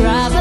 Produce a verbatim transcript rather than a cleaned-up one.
travel.